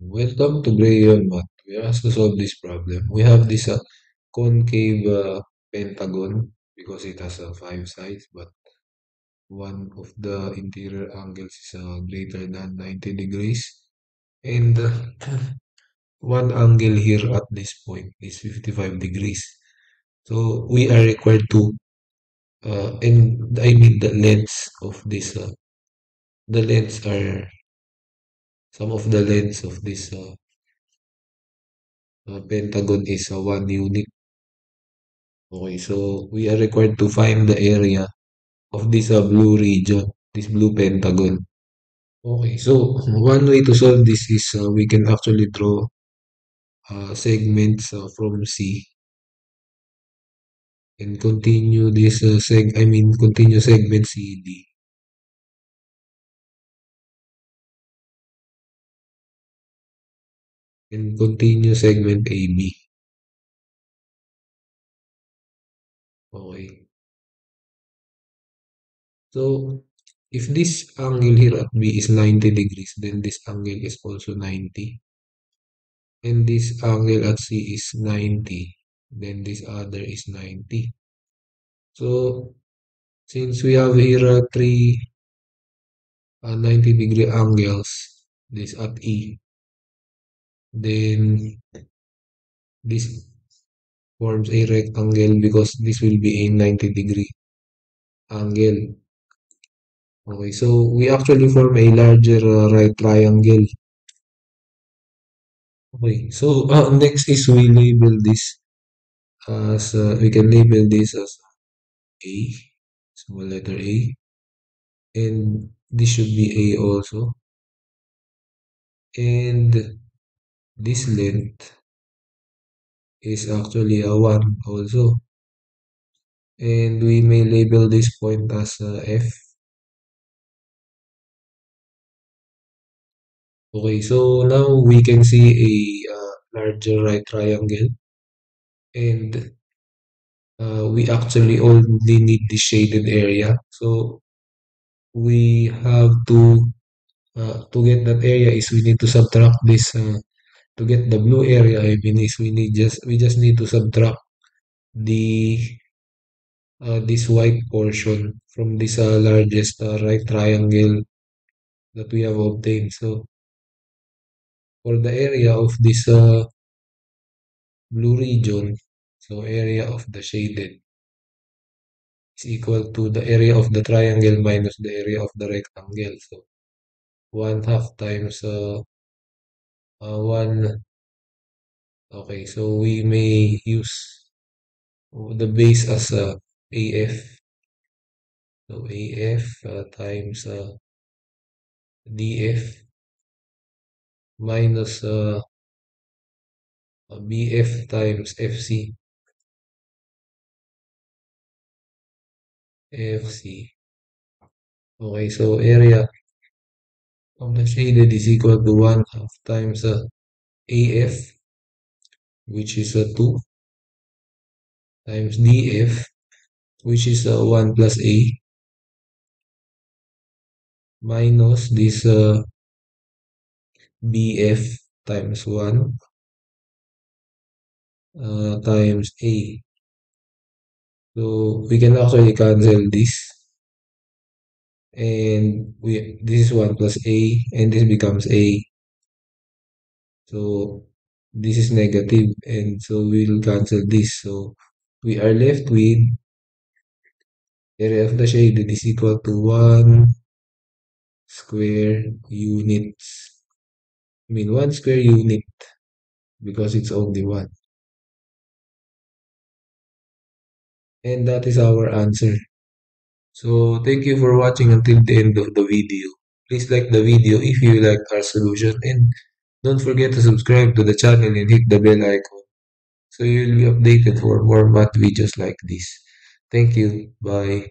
Welcome to GrayYeon Math. We are asked to solve this problem. We have this concave pentagon because it has 5 sides, but one of the interior angles is greater than 90 degrees. And one angle here at this point is 55 degrees. So we are required to, the lengths of this, pentagon is one unit. Okay, so we are required to find the area of this blue region, this blue pentagon. Okay, so one way to solve this is we can actually draw segments from C and continue this continue segment CD. And continue segment AB. Okay. So, if this angle here at B is 90 degrees, then this angle is also 90. And this angle at C is 90. Then this other is 90. So, since we have here 3 90-degree angles, this at E, then this forms a rectangle because this will be a 90-degree angle. Okay, so we actually form a larger right triangle. Okay, so next is we label this as we can label this as A, small letter A, and this should be A also, and this length is actually a 1 also, and we may label this point as F. Okay, so now we can see a larger right triangle, and we actually only need the shaded area, so we have to get that area is we need to subtract this to get the blue area, we just need to subtract the this white portion from this largest right triangle that we have obtained. So for the area of this blue region, so area of the shaded is equal to the area of the triangle minus the area of the rectangle. So 1/2 times one. Okay, so we may use the base as AF. So AF times DF minus BF times FC. Okay, so area of the shaded is equal to 1/2 times AF, which is 2, times DF, which is 1 plus A, minus this BF times 1 times A. So we can actually cancel this, and this is 1 plus A, and this becomes A, so this is negative, and so we will cancel this, so we are left with area of the shaded is equal to 1 square unit because it's only 1, and that is our answer. So, thank you for watching until the end of the video. Please like the video if you like our solution, and don't forget to subscribe to the channel and hit the bell icon so you will be updated for more math videos like this. Thank you. Bye.